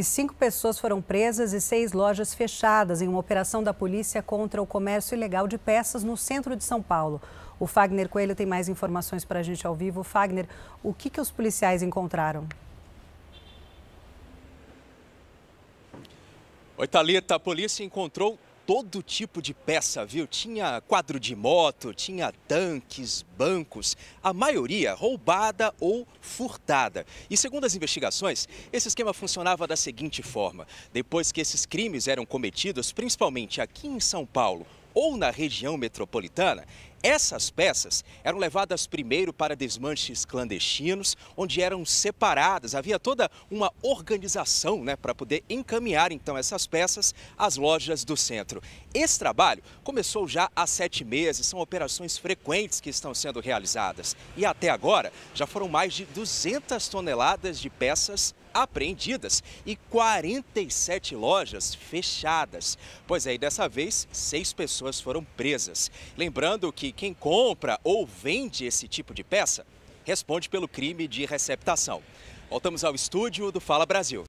e 5 pessoas foram presas e 6 lojas fechadas em uma operação da polícia contra o comércio ilegal de peças no centro de São Paulo. O Fagner Coelho tem mais informações para a gente ao vivo. Fagner, o que os policiais encontraram? Oi, Thalita, a polícia encontrou todo tipo de peça, viu? Tinha quadro de moto, tinha tanques, bancos, a maioria roubada ou furtada. E segundo as investigações, esse esquema funcionava da seguinte forma: depois que esses crimes eram cometidos, principalmente aqui em São Paulo ou na região metropolitana, essas peças eram levadas primeiro para desmanches clandestinos, onde eram separadas. Havia toda uma organização, para poder encaminhar então essas peças às lojas do centro. Esse trabalho começou já há 7 meses, são operações frequentes que estão sendo realizadas. E até agora já foram mais de 200 toneladas de peças apreendidas e 47 lojas fechadas. Pois aí, dessa vez, 6 pessoas foram presas. Lembrando que quem compra ou vende esse tipo de peça responde pelo crime de receptação. Voltamos ao estúdio do Fala Brasil.